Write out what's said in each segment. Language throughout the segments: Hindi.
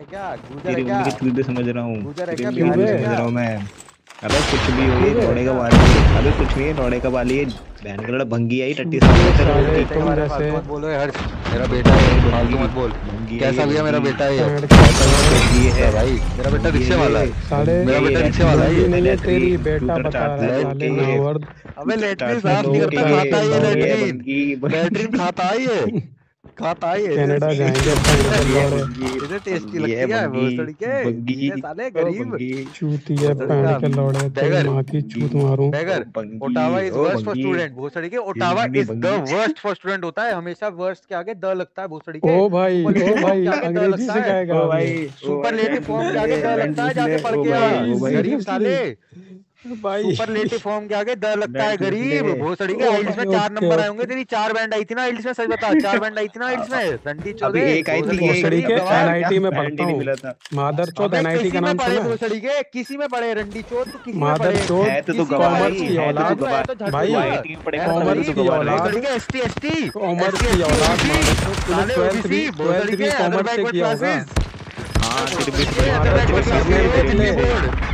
है क्या? गुजर है क्या? खुद ही समझ रहा हूं, गुजर है क्या? बिहार में समझ रहा हूं मैं। अबे कुछ भी हो ये लौड़े का वाली, अबे कुछ नहीं है लौड़े का वाली, ये बहन का लड़ा भंगी आई टट्टी से। चलो तुम जैसे मत बोलो हर्ष, मेरा बेटा है, भंगी मत बोल। कैसा भैया मेरा बेटा है, ये है भाई मेरा बेटा रिक्शे वाला है, मेरा बेटा रिक्शे वाला है। मैंने तेरी बेटा बता रहा है। अबे लेटरिन साफ नहीं करता, खाता है लेटरिन, लेटरिन खाता है, खाता है। कनाडा जाएंगे अपन, इधर टेस्टी लगती है वो सड़के ये साले गरीब चूतिया पैर के लौड़े। तेरी मां की चूत मारूं। Ottawa is worst for student, वो सड़के Ottawa is the worst for student होता है, हमेशा वर्स्ट के आगे द लगता है वो सड़के। ओ भाई अंग्रेजी सिखाएगा ओ भाई, सुपरलेटिव फॉर्म के आगे द लगता है, जाके पढ़ के आ गरीब साले। भाई सुपरलेटिव फॉर्म के आगे द लगता है गरीब भोसड़ी के। आइल्स में 4 नंबर आए होंगे, तेरी 4 बैंड आई थी ना आइल्स में, सच बता 4 बैंड आई थी ना आइल्स में। संडी चौधरी एक आई थी भोसड़ी के, एनआईटी में पढ़ता हूं मादरचोद, एनआईटी का नाम सुना? भोसड़ी के किसी में पढ़े रंडी चोद, तो किसी में पढ़े है तो कॉमर्स की औलाद भाई, आईटी में पढ़े कॉमर्स की औलाद के, एसटी कॉमर्स की औलाद साले, ओबीसी भोसड़ी के कॉमर्स से किया होगा। हां तेरे बेटे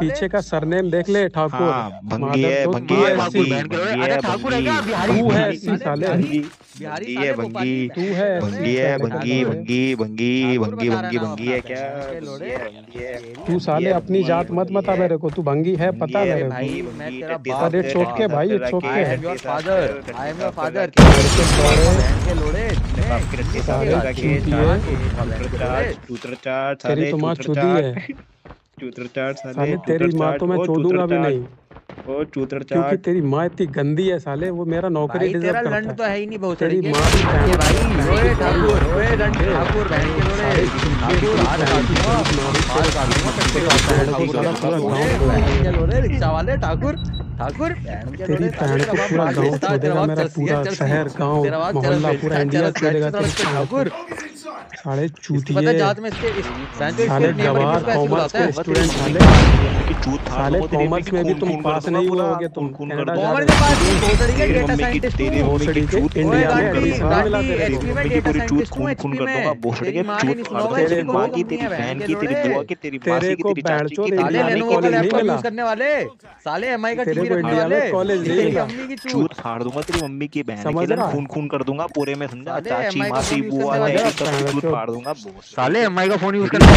पीछे का सरनेम देख ले ठाकुर। ठाकुर है क्या? बिहारी है इसी साले, बिहारी है भंगी, तू है भंगी है, भंगी भंगी भंगी भंगी भंगी भंगी है क्या तू? साले अपनी जात मत बता मेरे को, तू भंगी है पता मेरे को। अरे चोट के भाई, चोट के father, I am your father के लोड़े। तेरी तो माँ चूती है, साले तेरी माँ तो मैं छोड़ूंगा भी नहीं, क्योंकि तेरी माँ इतनी गंदी है साले, वो मेरा नौकरी डिजर्व करता है। तेरा तो है ही नहीं बहुत तेरी माँ भाई। ठाकुर ठाकुर रिक्शा वाले ठाकुर ठाकुर, तेरी पैर को पूरा गांव छोड़ेगा, मेरा पूरा शहर गांव मोहल्ला पूरा इंडिया छोड़ेगा ठाकुर। साले चूतिए साले गवार कॉमर्स के स्टूडेंट साले, कॉमर्स में भी तुम पास नहीं हुए होगे, तुम कनाडा जा रहे हो। इंडिया में तेरे को बैठचोद करने वाले साले, एमआई का इंडिया में कॉलेज नहीं, चूत फाड़ दूंगा तेरी मम्मी की बहन के लिए, खून खून कर दूंगा पूरे में समझा, चाची मासी बुआ नहीं सब चूत फाड़ दूंगा साले। एमआई का फोन यूज करने वाले,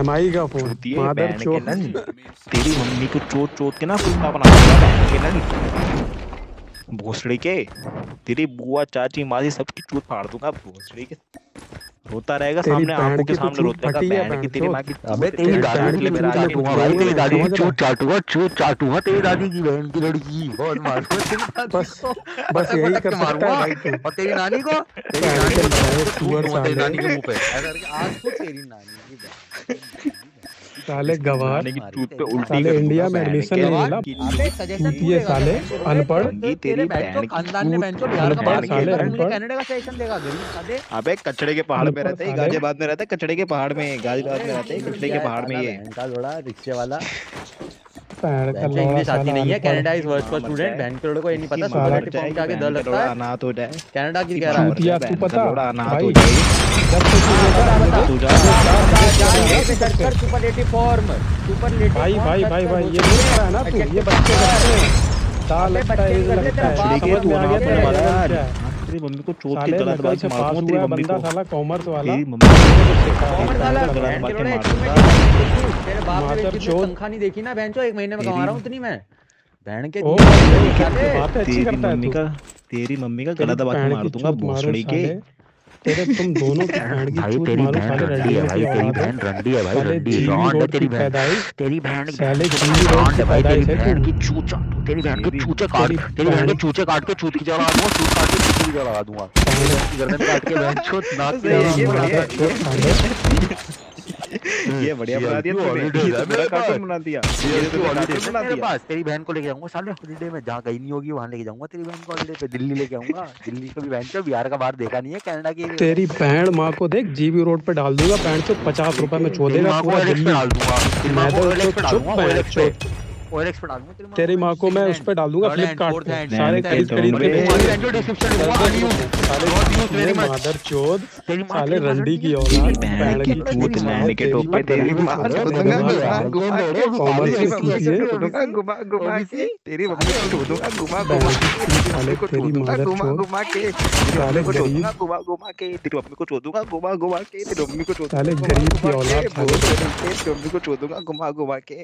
एमआई का फोन मादरचोद, तेरी मम्मी को चोट चोट के ना फुल्का बना दूंगा बहन के लन भोसड़ी के, तेरी बुआ चाची मासी सबकी चूत फाड़ दूंगा भोसड़ी के। रोता रहेगा सामने आंखों के सामने, रोता रहेगा बहन की तेरी मां की। अबे तेरी दादी के लिए मेरा आगे दूंगा भाई, तेरी दादी की चोट चाटूंगा तेरी दादी की बहन की लड़की, बहुत मारूंगा बस बस यही कर सकता है भाई तू। और तेरी नानी को, तेरी नानी को, तेरी नानी के मुंह पे आज को तेरी नानी की बहन साले गवार साले। इंडिया में एडमिशन नहीं मिला साले, अनपढ़ साले। अबे कचड़े के पहाड़ में रहते, गाजियाबाद में रहते, कचड़े के पहाड़ में, गाजियाबाद में रहते कचड़े के पहाड़ में। ये रिक्शे वाला इंग्लिश आती नहीं है, Canada is worst for student, बहन के लोड़े को ये नहीं पता सुपरलेटिव फॉर्म के आगे द लगता है, अनाथ हो जाए कनाडा की कह रहा है, पता अनाथ हो जाए सुपरलेटिव फॉर्म। सुपरलेटिव भाई भाई भाई भाई ये नहीं कर रहा ना तू, ये बच्चे करते हैं साले, बच्चे करते हैं। बाप के तू आगे पढ़ वाला तेरी मम्मी को चोट के गलत बात मारूंगा तेरी मम्मी को, साला कॉमर्स वाला कॉमर्स वाला बहन के लोड़े। तेरे बाप ने जितनी तनख्वाह नहीं देखी ना बहनचो, एक महीने में कमा रहा हूं उतनी मैं बहन के। तेरी मम्मी का गलत बात मार दूंगा भोसड़ी के, तेरे तुम दोनों की रंडी है भाई, तेरी बहन रंडी है भाई, रंडी रॉन्ड है तेरी बहन, तेरी बहन साले जीवी रॉन्ड है भाई, तेरी बहन की चूचा, तेरी बहन के चूचे काट, तेरी बहन के चूचे काट के चूत की जगह लगा दूंगा, चूत काट के चूत की जगह लगा दूंगा, गर्दन काट के बहन चोट नाक से। ये बढ़िया बना दिया तूने, मेरा कार्टून बना दिया, ये तो हॉलीडे बना दिया बस। तेरी बहन को लेके जाऊंगा साले हॉलीडे में, जहां गई नहीं होगी वहां लेके जाऊंगा तेरी बहन को, हॉलीडे पे दिल्ली लेके आऊंगा, दिल्ली को भी बहन को बिहार का बाहर देखा नहीं है कनाडा की। तेरी बहन माँ को देख जीबी रोड पे डाल दूंगा, पैंट 50 रुपए में छोड़ देगा पूरा दिल्ली, डाल दूंगा। ओएलएक्स पे डाल दूं तेरी मां को मैं, उस पे डाल दूंगा फ्लिपकार्ट पे सारे खरीद के जो डिस्क्रिप्शन में वाली हूं बहुत वेरी मच मदरचोद साले रंडी की औलाद पैड की टूट लैंड के टॉप पे तेरी मां को घुमा के तेरी मम्मी को दूंगा घुमा घुमा साले को दूंगा घुमा के साले को दूंगा घुमा के तेरी मम्मी को दूंगा घुमा घुमा के तेरी मम्मी को दूंगा साले गरीब की औलाद साले तेरी मम्मी को दूंगा घुमा घुमा के